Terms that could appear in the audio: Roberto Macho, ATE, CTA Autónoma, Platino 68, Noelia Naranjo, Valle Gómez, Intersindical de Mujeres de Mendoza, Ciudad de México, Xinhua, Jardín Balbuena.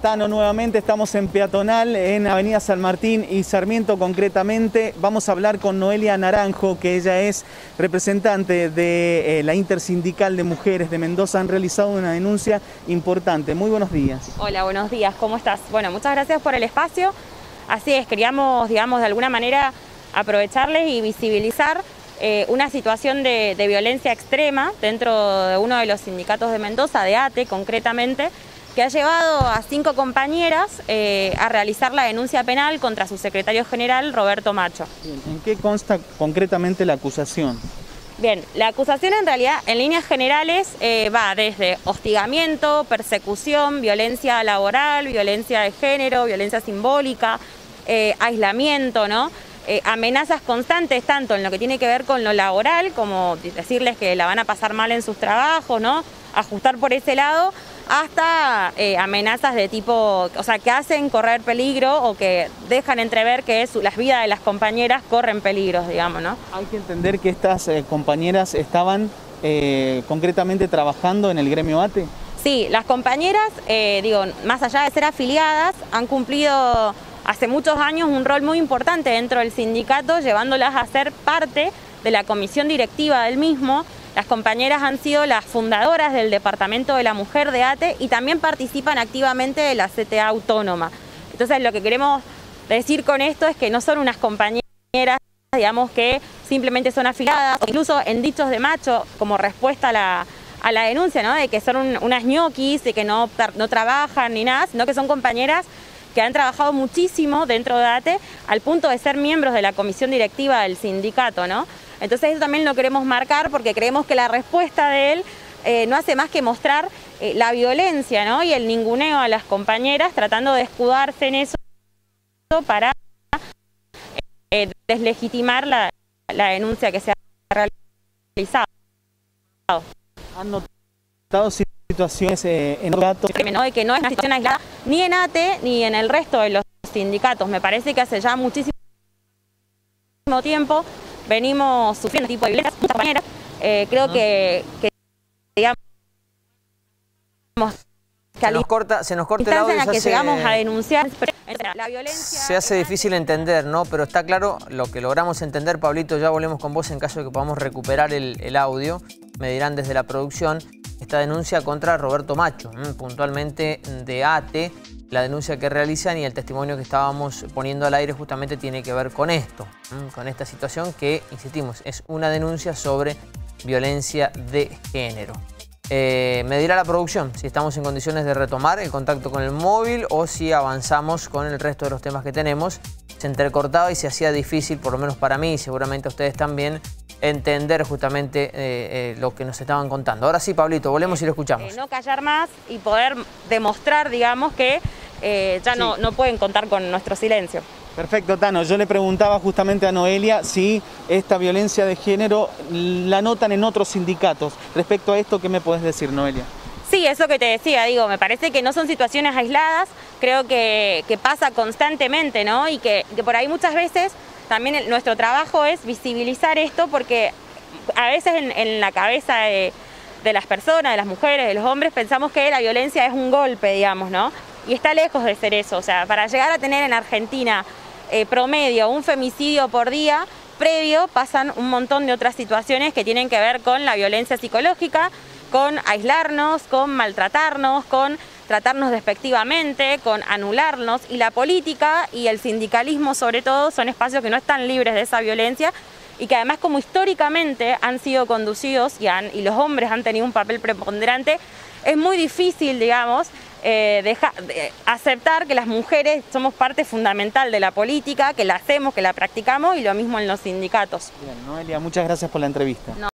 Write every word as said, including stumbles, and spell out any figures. Tano, nuevamente estamos en Peatonal, en Avenida San Martín y Sarmiento concretamente. Vamos a hablar con Noelia Naranjo, que ella es representante de eh, la Intersindical de Mujeres de Mendoza. Han realizado una denuncia importante. Muy buenos días. Hola, buenos días. ¿Cómo estás? Bueno, muchas gracias por el espacio. Así es, queríamos, digamos, de alguna manera aprovecharles y visibilizar eh, una situación de, de violencia extrema dentro de uno de los sindicatos de Mendoza, de A T E concretamente, que ha llevado a cinco compañeras eh, a realizar la denuncia penal contra su secretario general, Roberto Macho. ¿En qué consta concretamente la acusación? Bien, la acusación en realidad, en líneas generales, eh, va desde hostigamiento, persecución, violencia laboral, violencia de género, violencia simbólica, eh, aislamiento, ¿no? Eh, amenazas constantes, tanto en lo que tiene que ver con lo laboral, como decirles que la van a pasar mal en sus trabajos, ¿no? Ajustar por ese lado, hasta eh, amenazas de tipo, o sea, que hacen correr peligro o que dejan entrever que su, las vidas de las compañeras corren peligros, digamos, ¿no? Hay que entender que estas eh, compañeras estaban eh, concretamente trabajando en el gremio A T E. Sí, las compañeras, eh, digo, más allá de ser afiliadas, han cumplido hace muchos años un rol muy importante dentro del sindicato, llevándolas a ser parte de la comisión directiva del mismo. Las compañeras han sido las fundadoras del Departamento de la Mujer de A T E y también participan activamente de la C T A Autónoma. Entonces, lo que queremos decir con esto es que no son unas compañeras, digamos, que simplemente son afiliadas, o incluso en dichos de Macho, como respuesta a la, a la denuncia, ¿no? De que son un, unas ñoquis, de que no, no trabajan ni nada, sino que son compañeras que han trabajado muchísimo dentro de A T E, al punto de ser miembros de la comisión directiva del sindicato, ¿no? Entonces eso también lo queremos marcar porque creemos que la respuesta de él eh, no hace más que mostrar eh, la violencia, ¿no? Y el ninguneo a las compañeras, tratando de escudarse en eso para eh, deslegitimar la, la denuncia que se ha realizado. ¿Han notado situaciones eh, en datos? No, de que no es una situación aislada ni en A T E ni en el resto de los sindicatos. Me parece que hace ya muchísimo tiempo venimos sufriendo tipo de violencia, muchas compañeras. Eh, creo que, que, digamos, que se nos corta, se nos corta el audio. En la que llegamos eh, a denunciar la violencia. Se hace difícil entender, ¿no? Pero está claro lo que logramos entender, Pablito. Ya volvemos con vos en caso de que podamos recuperar el, el audio. Me dirán desde la producción esta denuncia contra Roberto Macho, puntualmente de A T E. La denuncia que realizan y el testimonio que estábamos poniendo al aire justamente tiene que ver con esto, con esta situación que, insistimos, es una denuncia sobre violencia de género. Eh, me dirá la producción si estamos en condiciones de retomar el contacto con el móvil o si avanzamos con el resto de los temas que tenemos. Se entrecortaba y se hacía difícil, por lo menos para mí y seguramente a ustedes también, entender justamente eh, eh, lo que nos estaban contando. Ahora sí, Pablito, volvemos eh, y lo escuchamos. Eh, no callar más y poder demostrar, digamos, que eh, ya sí. no, no pueden contar con nuestro silencio. Perfecto, Tano. Yo le preguntaba justamente a Noelia si esta violencia de género la notan en otros sindicatos. Respecto a esto, ¿qué me podés decir, Noelia? Sí, eso que te decía, digo, me parece que no son situaciones aisladas, creo que, que pasa constantemente, ¿no? Y que, que por ahí muchas veces también el, nuestro trabajo es visibilizar esto porque a veces en, en la cabeza de, de las personas, de las mujeres, de los hombres, pensamos que la violencia es un golpe, digamos, ¿no? Y está lejos de ser eso, o sea, para llegar a tener en Argentina eh, promedio un femicidio por día, previo pasan un montón de otras situaciones que tienen que ver con la violencia psicológica, con aislarnos, con maltratarnos, con tratarnos despectivamente, con anularnos, y la política y el sindicalismo sobre todo son espacios que no están libres de esa violencia y que además, como históricamente han sido conducidos y, han, y los hombres han tenido un papel preponderante, es muy difícil, digamos, eh, deja, de, aceptar que las mujeres somos parte fundamental de la política, que la hacemos, que la practicamos, y lo mismo en los sindicatos. Bien, Noelia, muchas gracias por la entrevista. No.